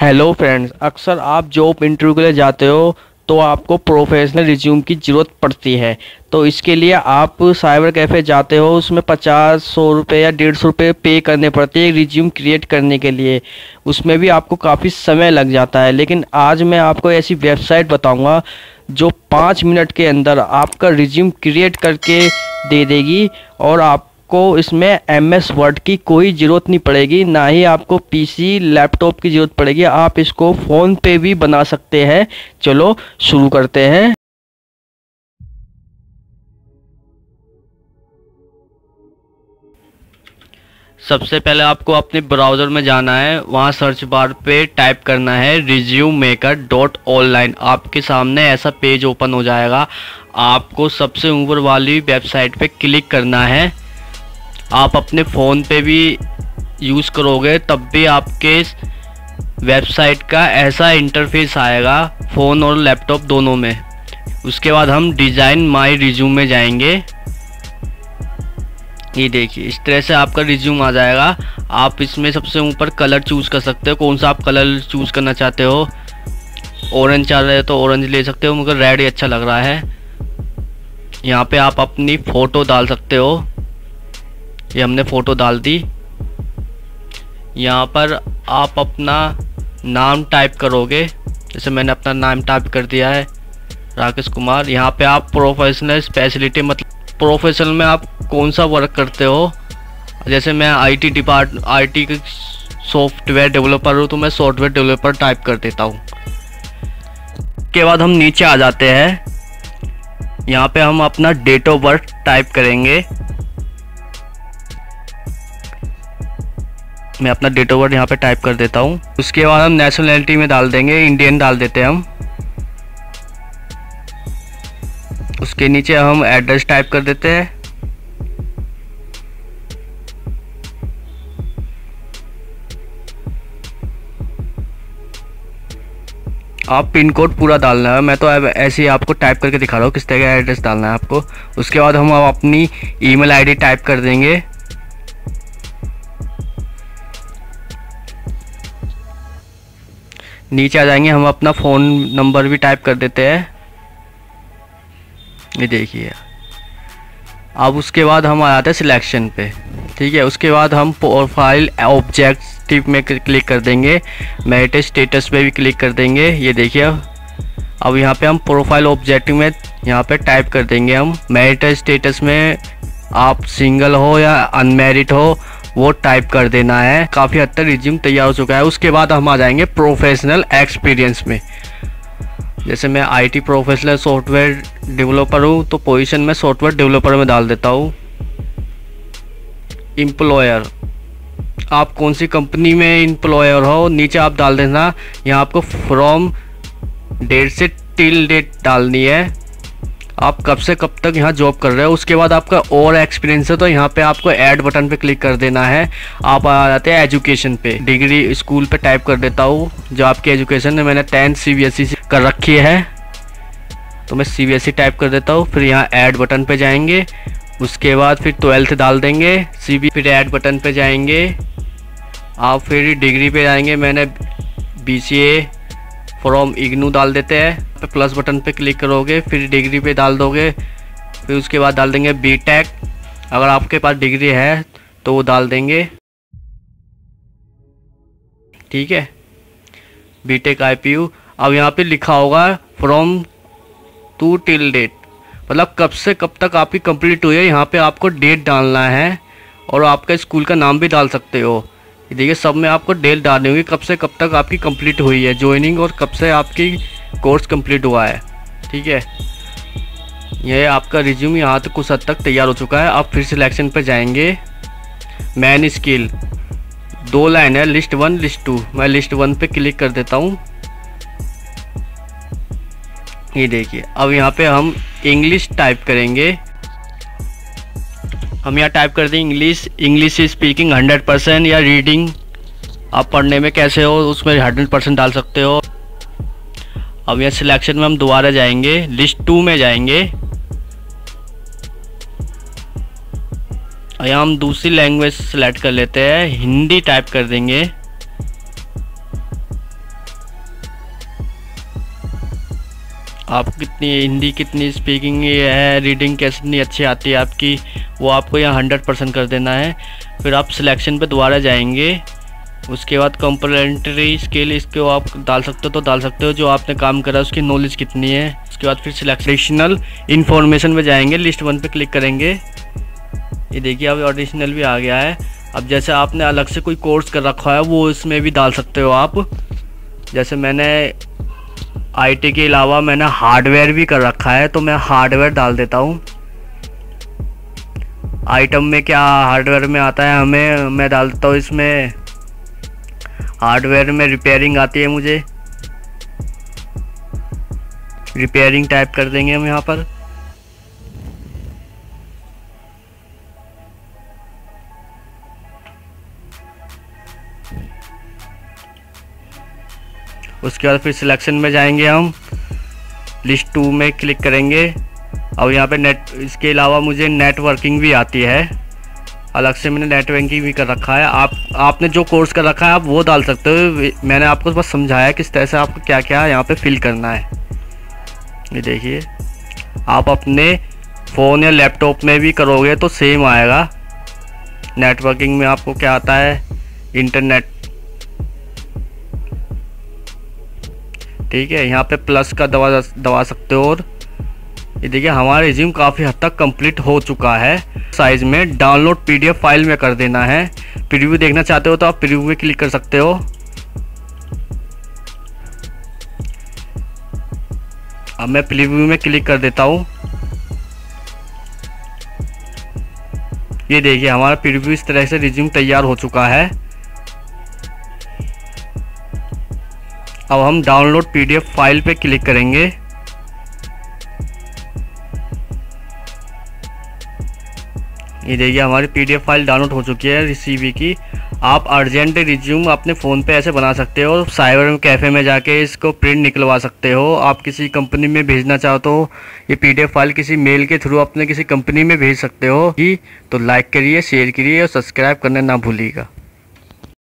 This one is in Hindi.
हेलो फ्रेंड्स, अक्सर आप जॉब इंटरव्यू के लिए जाते हो तो आपको प्रोफेशनल रिज्यूम की ज़रूरत पड़ती है। तो इसके लिए आप साइबर कैफ़े जाते हो, उसमें 50-100 रुपये या 150 रुपये पे करने पड़ते हैं रिज्यूम क्रिएट करने के लिए। उसमें भी आपको काफ़ी समय लग जाता है। लेकिन आज मैं आपको ऐसी वेबसाइट बताऊंगा जो 5 मिनट के अंदर आपका रिज्यूम क्रिएट करके दे देगी और आपको इसमें MS वर्ड की कोई ज़रूरत नहीं पड़ेगी, ना ही आपको PC लैपटॉप की ज़रूरत पड़ेगी। आप इसको फ़ोन पे भी बना सकते हैं। चलो शुरू करते हैं। सबसे पहले आपको अपने ब्राउज़र में जाना है, वहाँ सर्च बार पे टाइप करना है resumemaker.online। आपके सामने ऐसा पेज ओपन हो जाएगा। आपको सबसे ऊपर वाली वेबसाइट पे क्लिक करना है। आप अपने फ़ोन पे भी यूज़ करोगे तब भी आपके वेबसाइट का ऐसा इंटरफेस आएगा, फ़ोन और लैपटॉप दोनों में। उसके बाद हम डिज़ाइन माई रिज्यूम में जाएंगे। ये देखिए, इस तरह से आपका रिज्यूम आ जाएगा। आप इसमें सबसे ऊपर कलर चूज़ कर सकते हो, कौन सा आप कलर चूज़ करना चाहते हो। ऑरेंज चाह रहे हो तो ऑरेंज ले सकते हो, मुझे रेड ही अच्छा लग रहा है। यहाँ पे आप अपनी फ़ोटो डाल सकते हो। ये हमने फ़ोटो डाल दी। यहाँ पर आप अपना नाम टाइप करोगे, जैसे मैंने अपना नाम टाइप कर दिया है राकेश कुमार। यहाँ पे आप प्रोफेशनल स्पेशलिटी, मतलब प्रोफेशनल में आप कौन सा वर्क करते हो। जैसे मैं आईटी के सॉफ्टवेयर डेवलपर हूँ तो मैं सॉफ्टवेयर डेवलपर टाइप कर देता हूँ। के बाद हम नीचे आ जाते हैं। यहाँ पे हम अपना डेट ऑफ बर्थ टाइप करेंगे। मैं अपना डेट ऑफ बर्थ यहाँ पे टाइप कर देता हूँ। उसके बाद हम नेशनलिटी में डाल देंगे, इंडियन डाल देते हैं हम। उसके नीचे हम एड्रेस टाइप कर देते हैं। आप पिन कोड पूरा डालना है, मैं तो ऐसे ही आपको टाइप करके दिखा रहा हूँ किस तरह का एड्रेस डालना है आपको। उसके बाद हम अपनी ईमेल आईडी टाइप कर देंगे। नीचे आ जाएंगे, हम अपना फ़ोन नंबर भी टाइप कर देते हैं। ये देखिए। अब उसके बाद हम आ जाते हैं सिलेक्शन पे, ठीक है। उसके बाद हम प्रोफाइल ऑब्जेक्टिव में क्लिक कर देंगे। मेरिट स्टेटस पे भी क्लिक कर देंगे। ये देखिए, अब यहाँ पे हम प्रोफाइल ऑब्जेक्टिव में यहाँ पे टाइप कर देंगे हम। मेरिट स्टेटस में आप सिंगल हो या अनमेरिड हो वो टाइप कर देना है। काफ़ी हद तक रिज्यूम तैयार हो चुका है। उसके बाद हम आ जाएंगे प्रोफेशनल एक्सपीरियंस में। जैसे मैं आईटी प्रोफेशनल सॉफ्टवेयर डेवलपर हूँ तो पोजीशन में सॉफ्टवेयर डेवलपर में डाल देता हूँ। एम्प्लॉयर, आप कौन सी कंपनी में एम्प्लॉयर हो, नीचे आप डाल देना। यहाँ आपको फ्रॉम डेट से टिल डेट डालनी है, आप कब से कब तक यहाँ जॉब कर रहे हो। उसके बाद आपका और एक्सपीरियंस है तो यहाँ पे आपको ऐड बटन पे क्लिक कर देना है। आप आ जाते हैं एजुकेशन पे, डिग्री स्कूल पे टाइप कर देता हूँ जो आपकी एजुकेशन है। मैंने 10th CBSE कर रखी है तो मैं CBSE टाइप कर देता हूँ। फिर यहाँ ऐड बटन पे जाएंगे। उसके बाद फिर 12th डाल देंगे फिर ऐड बटन पर जाएंगे आप। फिर डिग्री पर जाएंगे, मैंने BCA फ्रॉम IGNOU डाल देते हैं। प्लस बटन पे क्लिक करोगे, फिर डिग्री पे डाल दोगे। फिर उसके बाद डाल देंगे B.Tech, अगर आपके पास डिग्री है तो वो डाल देंगे, ठीक है। B.Tech IPU। अब यहाँ पे लिखा होगा फ्रॉम टू टिल डेट, मतलब कब से कब तक आपकी कंप्लीट हुई है। यहाँ पे आपको डेट डालना है और आपका स्कूल का नाम भी डाल सकते हो। देखिए, सब में आपको डेट डालनी होगी, कब से कब तक आपकी कंप्लीट हुई है ज्वाइनिंग और कब से आपकी कोर्स कंप्लीट हुआ है, ठीक है। यह आपका रिज्यूम यहाँ तक कुछ हद तक तैयार हो चुका है। आप फिर सिलेक्शन पर जाएंगे। मैन स्किल 2 लाइन है, लिस्ट 1 लिस्ट 2। मैं लिस्ट 1 पे क्लिक कर देता हूँ। ये देखिए, अब यहाँ पे हम इंग्लिश टाइप करेंगे। हम यहाँ टाइप कर दें इंग्लिश स्पीकिंग 100% या रीडिंग, आप पढ़ने में कैसे हो उसमें 100% डाल सकते हो। अब यहाँ सिलेक्शन में हम दोबारा जाएंगे, लिस्ट 2 में जाएंगे। यहाँ हम दूसरी लैंग्वेज सेलेक्ट कर लेते हैं, हिंदी टाइप कर देंगे। आप कितनी हिंदी कितनी स्पीकिंग है, रीडिंग कितनी अच्छी आती है आपकी, वो आपको यहाँ 100% कर देना है। फिर आप सिलेक्शन पे दोबारा जाएंगे, उसके बाद कॉम्प्लीमेंट्री स्किल इसको आप डाल सकते हो तो डाल सकते हो, जो आपने काम करा उसकी नॉलेज कितनी है। उसके बाद फिर सिलेक्शनल इन्फॉर्मेशन में जाएंगे, लिस्ट 1 पे क्लिक करेंगे। ये देखिए अब ऑडिशनल भी आ गया है। अब जैसे आपने अलग से कोई कोर्स कर रखा है वो इसमें भी डाल सकते हो आप। जैसे मैंने आईटी के अलावा मैंने हार्डवेयर भी कर रखा है तो मैं हार्डवेयर डाल देता हूँ। आइटम में क्या हार्डवेयर में आता है हमें, मैं डालता हूँ इसमें हार्डवेयर में रिपेयरिंग आती है, मुझे रिपेयरिंग टाइप कर देंगे हम यहाँ पर। उसके बाद फिर सिलेक्शन में जाएंगे, हम लिस्ट 2 में क्लिक करेंगे। अब यहाँ पे नेट, इसके अलावा मुझे नेटवर्किंग भी आती है, अलग से मैंने नेटवर्किंग भी कर रखा है। आपने जो कोर्स कर रखा है आप वो डाल सकते हो। मैंने आपको बस समझाया किस तरह से आपको क्या क्या यहाँ पे फिल करना है। ये देखिए आप अपने फ़ोन या लैपटॉप में भी करोगे तो सेम आएगा। नेटवर्किंग में आपको क्या आता है, इंटरनेट, ठीक है। यहाँ पे प्लस का दबा सकते हो और ये देखिए हमारा रिज्यूम काफ़ी हद तक कंप्लीट हो चुका है। साइज में डाउनलोड पीडीएफ फाइल में कर देना है। प्रीव्यू देखना चाहते हो तो आप प्रीव्यू में क्लिक कर सकते हो। अब मैं प्रीव्यू में क्लिक कर देता हूँ। ये देखिए हमारा प्रीव्यू इस तरह से रिज्यूम तैयार हो चुका है। अब हम डाउनलोड पीडीएफ फाइल पे क्लिक करेंगे। ये देखिए हमारी पीडीएफ फाइल डाउनलोड हो चुकी है सीवी की। आप अर्जेंट रिज्यूम अपने फ़ोन पे ऐसे बना सकते हो, साइबर कैफ़े में जाके इसको प्रिंट निकलवा सकते हो। आप किसी कंपनी में भेजना चाहते हो ये पीडीएफ फाइल, किसी मेल के थ्रू अपने किसी कंपनी में भेज सकते हो। तो लाइक करिए, शेयर करिए और सब्सक्राइब करना ना भूलिएगा।